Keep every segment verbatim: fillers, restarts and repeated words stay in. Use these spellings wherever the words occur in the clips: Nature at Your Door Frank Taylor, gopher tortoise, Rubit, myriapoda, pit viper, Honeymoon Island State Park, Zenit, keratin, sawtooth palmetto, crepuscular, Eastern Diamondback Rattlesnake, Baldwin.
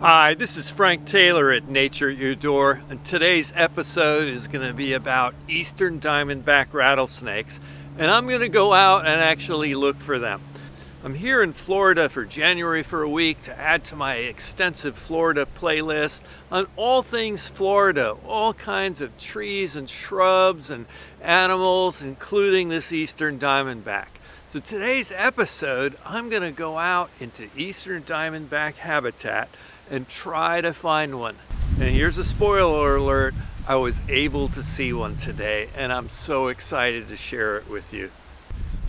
Hi, this is Frank Taylor at Nature at Your Door, and today's episode is going to be about Eastern Diamondback rattlesnakes, and I'm going to go out and actually look for them. I'm here in Florida for January for a week to add to my extensive Florida playlist on all things Florida, all kinds of trees and shrubs and animals, including this Eastern Diamondback. So today's episode, I'm going to go out into Eastern Diamondback habitat and try to find one. And here's a spoiler alert, I was able to see one today, and I'm so excited to share it with you.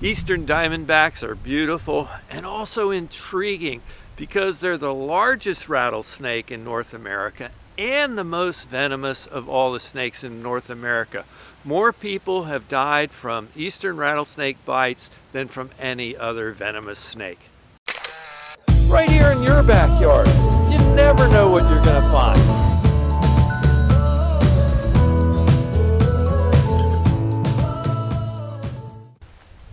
Eastern Diamondbacks are beautiful and also intriguing because they're the largest rattlesnake in North America and the most venomous of all the snakes in North America. More people have died from Eastern rattlesnake bites than from any other venomous snake. Right here in your backyard. You never know what you're going to find.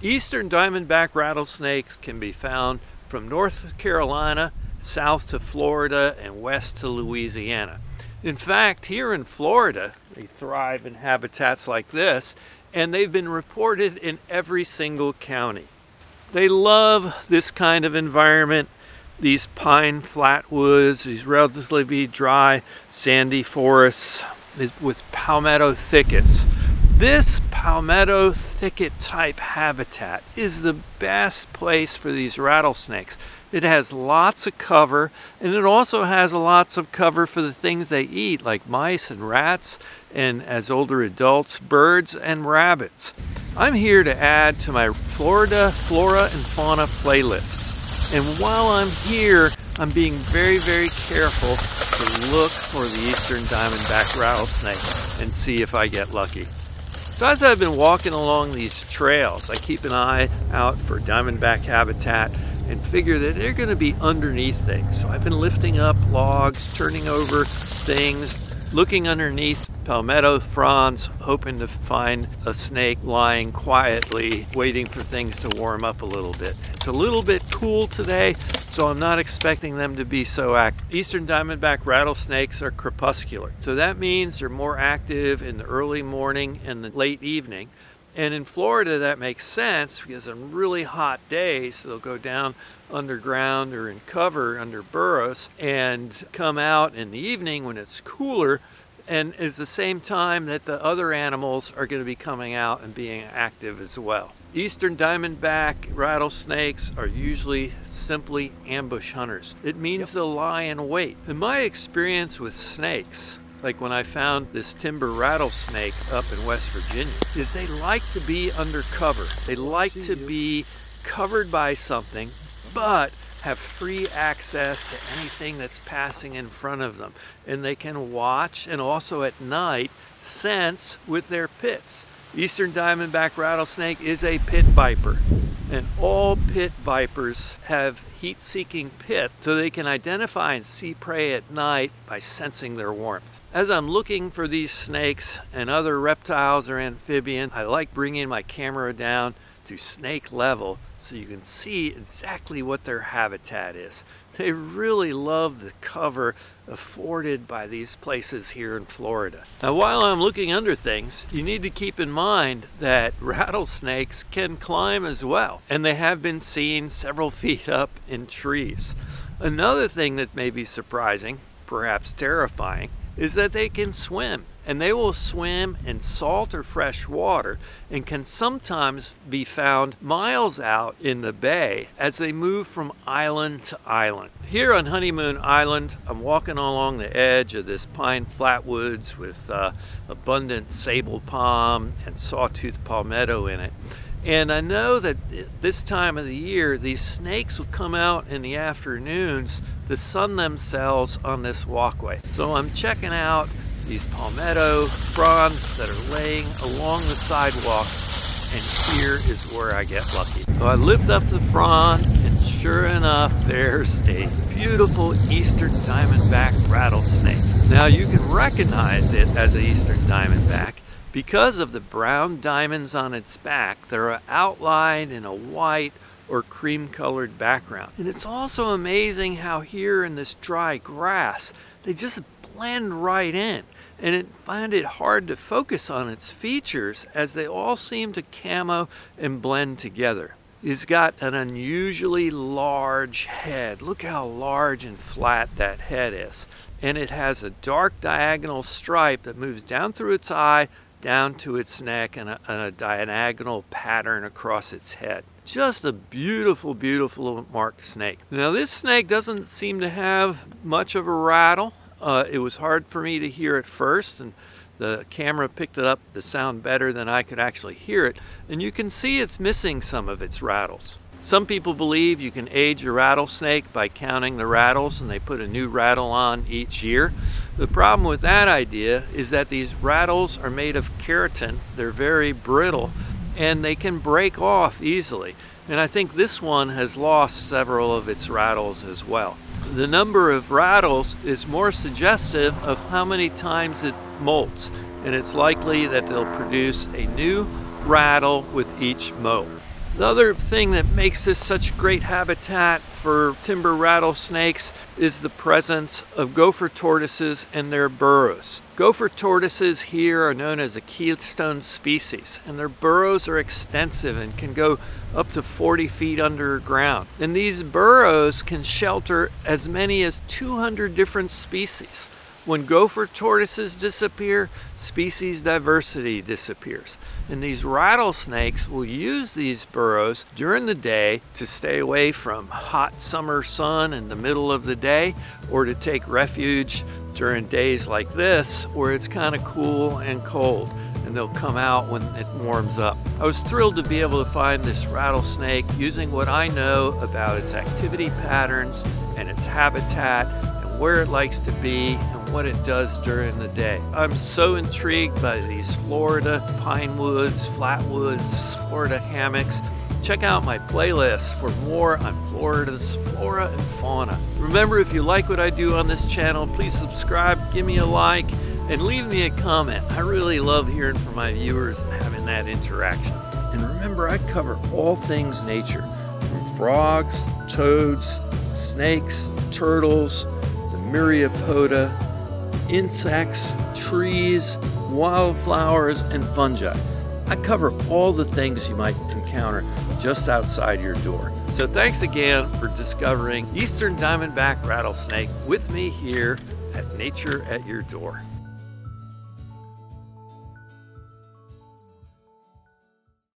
Eastern Diamondback rattlesnakes can be found from North Carolina, south to Florida, and west to Louisiana. In fact, here in Florida, they thrive in habitats like this, and they've been reported in every single county. They love this kind of environment. These pine flatwoods, these relatively dry sandy forests with palmetto thickets. This palmetto thicket type habitat is the best place for these rattlesnakes. It has lots of cover, and it also has lots of cover for the things they eat, like mice and rats, and as older adults, birds and rabbits. I'm here to add to my Florida flora and fauna playlists. And while I'm here, I'm being very, very careful to look for the Eastern Diamondback rattlesnake and see if I get lucky. So as I've been walking along these trails, I keep an eye out for Diamondback habitat and figure that they're going to be underneath things. So I've been lifting up logs, turning over things, looking underneath palmetto fronds, hoping to find a snake lying quietly, waiting for things to warm up a little bit. It's a little bit cool today, so I'm not expecting them to be so active. Eastern Diamondback rattlesnakes are crepuscular, so that means they're more active in the early morning and the late evening. And in Florida, that makes sense because on really hot days, they'll go down underground or in cover under burrows and come out in the evening when it's cooler. And it's the same time that the other animals are going to be coming out and being active as well. Eastern Diamondback rattlesnakes are usually simply ambush hunters. It means they'll lie in wait. In my experience with snakes, like when I found this timber rattlesnake up in West Virginia, is they like to be undercover. They like to be covered by something, but have free access to anything that's passing in front of them. And they can watch and also at night sense with their pits. Eastern Diamondback rattlesnake is a pit viper. And all pit vipers have heat-seeking pit, so they can identify and see prey at night by sensing their warmth. As I'm looking for these snakes and other reptiles or amphibians, I like bringing my camera down to snake level so you can see exactly what their habitat is. They really love the cover afforded by these places here in Florida. Now, while I'm looking under things, you need to keep in mind that rattlesnakes can climb as well, and they have been seen several feet up in trees. Another thing that may be surprising, perhaps terrifying, is that they can swim, and they will swim in salt or fresh water and can sometimes be found miles out in the bay as they move from island to island. Here on Honeymoon Island, I'm walking along the edge of this pine flatwoods with uh, abundant sable palm and sawtooth palmetto in it. And I know that this time of the year, these snakes will come out in the afternoons to sun themselves on this walkway. So I'm checking out these palmetto fronds that are laying along the sidewalk, and here is where I get lucky. So I lift up the frond, and sure enough, there's a beautiful Eastern Diamondback rattlesnake. Now you can recognize it as an Eastern Diamondback because of the brown diamonds on its back that are outlined in a white or cream-colored background. And it's also amazing how here in this dry grass, they just blend right in. And I find it hard to focus on its features as they all seem to camo and blend together. It's got an unusually large head. Look how large and flat that head is. And it has a dark diagonal stripe that moves down through its eye, down to its neck, and a, and a diagonal pattern across its head. Just a beautiful, beautiful marked snake. Now this snake doesn't seem to have much of a rattle. Uh, it was hard for me to hear at first, and the camera picked it up the sound better than I could actually hear it, and you can see it's missing some of its rattles. Some people believe you can age a rattlesnake by counting the rattles, and they put a new rattle on each year. The problem with that idea is that these rattles are made of keratin. They're very brittle, and they can break off easily. And I think this one has lost several of its rattles as well. The number of rattles is more suggestive of how many times it molts, and it's likely that they'll produce a new rattle with each molt. The other thing that makes this such great habitat for timber rattlesnakes is the presence of gopher tortoises and their burrows. Gopher tortoises here are known as a keystone species, and their burrows are extensive and can go up to forty feet underground. And these burrows can shelter as many as two hundred different species. When gopher tortoises disappear, species diversity disappears. And these rattlesnakes will use these burrows during the day to stay away from hot summer sun in the middle of the day, or to take refuge during days like this where it's kind of cool and cold, and they'll come out when it warms up. I was thrilled to be able to find this rattlesnake using what I know about its activity patterns and its habitat, where it likes to be and what it does during the day. I'm so intrigued by these Florida pine woods, flatwoods, Florida hammocks. Check out my playlist for more on Florida's flora and fauna. Remember, if you like what I do on this channel, please subscribe, give me a like, and leave me a comment. I really love hearing from my viewers and having that interaction. And remember, I cover all things nature, from frogs, toads, snakes, turtles, myriapoda, insects, trees, wildflowers, and fungi. I cover all the things you might encounter just outside your door. So thanks again for discovering Eastern Diamondback Rattlesnake with me here at Nature at Your Door.